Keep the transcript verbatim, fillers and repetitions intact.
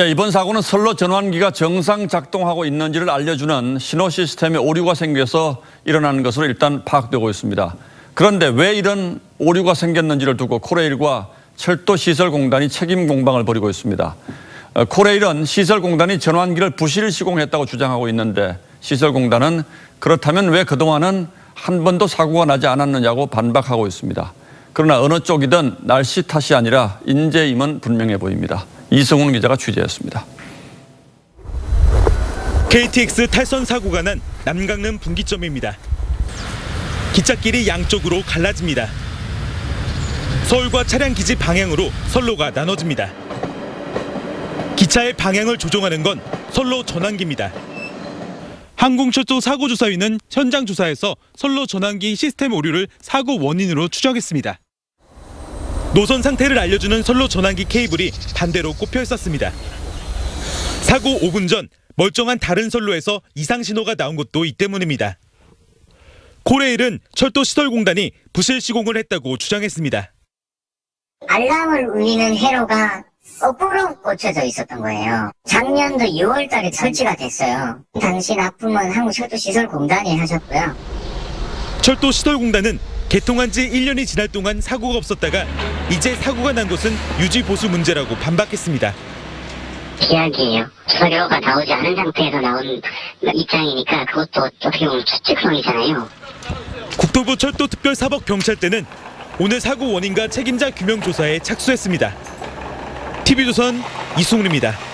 예, 이번 사고는 선로 전환기가 정상 작동하고 있는지를 알려주는 신호 시스템에 오류가 생겨서 일어난 것으로 일단 파악되고 있습니다. 그런데 왜 이런 오류가 생겼는지를 두고 코레일과 철도시설공단이 책임 공방을 벌이고 있습니다. 코레일은 시설공단이 전환기를 부실 시공했다고 주장하고 있는데, 시설공단은 그렇다면 왜 그동안은 한 번도 사고가 나지 않았느냐고 반박하고 있습니다. 그러나 어느 쪽이든 날씨 탓이 아니라 인재임은 분명해 보입니다. 이성훈 기자가 취재했습니다. 케이티엑스 탈선 사고가 난 남강릉 분기점입니다. 기찻길이 양쪽으로 갈라집니다. 서울과 차량기지 방향으로 선로가 나눠집니다. 기차의 방향을 조종하는 건 선로 전환기입니다. 항공철도 사고조사위는 현장 조사에서 선로 전환기 시스템 오류를 사고 원인으로 추적했습니다. 노선 상태를 알려주는 선로 전환기 케이블이 반대로 꼽혀 있었습니다. 사고 오 분 전 멀쩡한 다른 선로에서 이상 신호가 나온 것도 이 때문입니다. 코레일은 철도시설공단이 부실 시공을 했다고 주장했습니다. 알람을 울리는 회로가 거꾸로 꽂혀져 있었던 거예요. 작년도 유월 달에 설치가 됐어요. 당시 납품은 한국철도시설공단이 하셨고요. 철도시설공단은 개통한 지 일 년이 지날 동안 사고가 없었다가 이제 사고가 난 것은 유지보수 문제라고 반박했습니다. 기약이에요. 서류가 나오지 않은 상태에서 나온 입장이니까 그것도 어떻게 보면 추측성이잖아요. 국토부 철도특별사법경찰대는 오늘 사고 원인과 책임자 규명 조사에 착수했습니다. 티비조선 이성훈입니다.